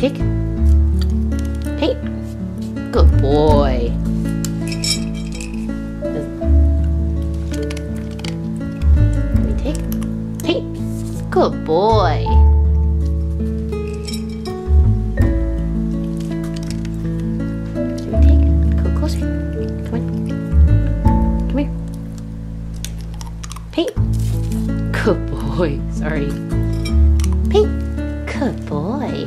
Tick. Paint. Good boy. Tick. Paint. Good boy. Tick. Go closer. Come on. Come here. Paint. Good boy. Sorry. Paint. Good boy.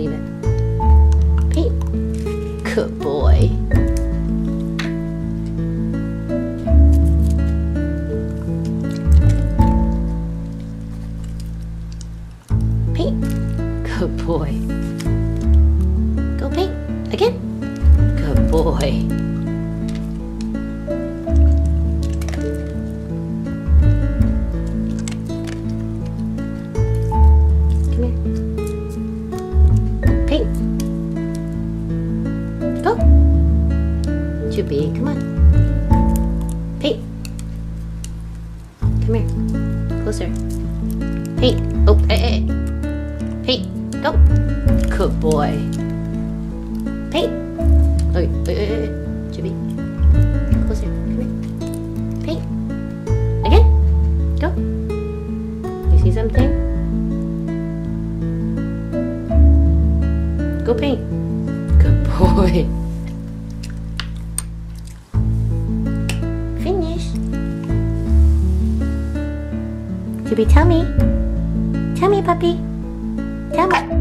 Leave it. Paint. Good boy. Paint. Good boy. Go paint. Again. Good boy. Go. Too big. Come on. Paint. Come here. Closer. Paint. Oh, hey, hey. Paint. Go. Good boy. Paint. Okay. Too big. Closer. Come here. Paint. Again. Go. You see something? Go paint. Good boy. Finish. Chibi, tell me. Tell me, puppy. Tell me.